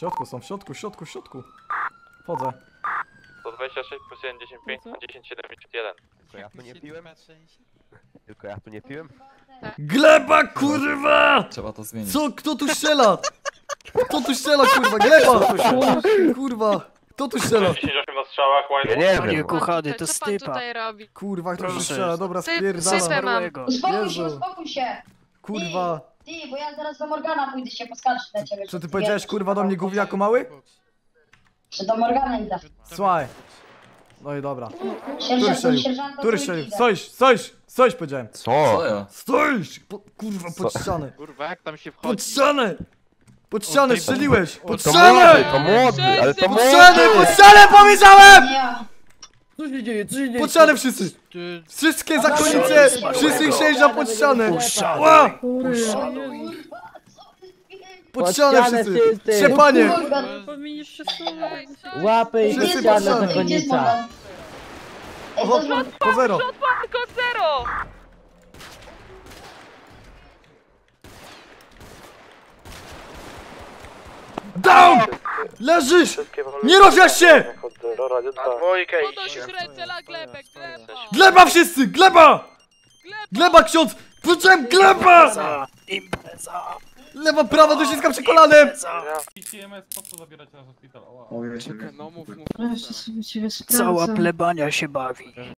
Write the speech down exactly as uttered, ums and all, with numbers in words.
W środku są, w środku, w środku, w środku. Wchodzę. sto dwadzieścia sześć plus jeden, dziesięć pięć, dziesięć siedem, jeden. Tylko ja tu nie piłem? Tylko ja tu nie piłem? Gleba, kurwa! Trzeba to zmienić. Co? Kto tu strzela? Kto tu strzela, kurwa? Gleba! Kurwa! Kto tu strzela? dziesięć osiem na strzałach, ja nie wiem. Kochany, to stypa. Kurwa, kto tu strzela? Dobra, spierdala. Uspokój się, uspokój się. Kurwa. Ty, bo ja zaraz do Morgana pójdę się poskarżyć na ciebie. Co ty powiedziałeś, kurwa, do mnie gówniaku mały? Czy do Morgana idę? Słuchaj. No i dobra. Który strzelił? Stoisz, stoisz, stoisz powiedziałem. Co? Stoisz! Kurwa, pod ścianę. Kurwa, jak tam się wchodzi? Pod ścianę! Pod ścianę strzeliłeś! Pod ścianę! To młody, ale to młody! Pod ścianę, pod ścianę powiedziałem! Co się dzieje, co się dzieje? Pod ścianę wszyscy! Wszystkie zakonnice, wszyscy ich sześć pod ścianę! Pod ścianę wszyscy! Trzepanie! Łapy i pod ścianę zakonnica! O, po zero! Down! Leżysz! Nie rozwiasz się! Gleba wszyscy! Gleba! Gleba ksiądz! Wróciłem gleba! Lewa, prawa, do śliska przy kolanem! Cała plebania się bawi.